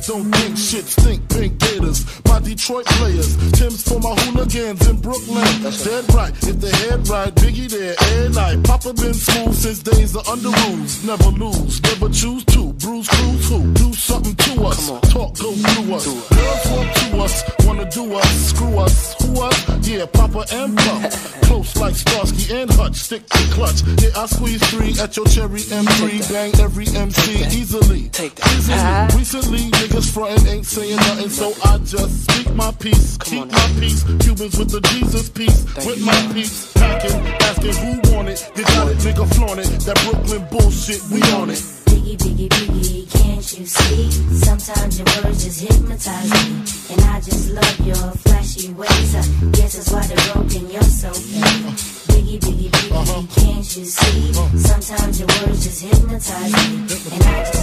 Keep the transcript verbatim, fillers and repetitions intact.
niggas don't think shit, stink pink gators. My Detroit players, Tim's for my hooligans in Brooklyn. That's dead right, if they head right, Biggie there, air night. Papa been school since days of under rules. Never lose, never choose to. Bruise, cruise, who? Do something to us. Talk, go through us. Girls want to us, wanna do us. Screw us, who us? Yeah, Papa and Pump. Close like Starsky and Hutch, stick to clutch. Yeah, I squeeze three at your cherry M three. Bang every M C easily. Take that. Easily. Uh-huh. Recently, niggas frontin' ain't saying nothing, so I just speak my peace. Keep my peace. Cubans with the Jesus peace. With my peace. Packing, asking who want it. They got it, nigga, flaunt it. That Brooklyn bullshit, we on it. Biggie, biggie, biggie, can't you see? Sometimes your words just hypnotize me, and I just love your flashy ways. I guess that's why they're broken, you're so mean. Biggie, biggie, biggie, can't you see? Sometimes your words just hypnotize me, and I just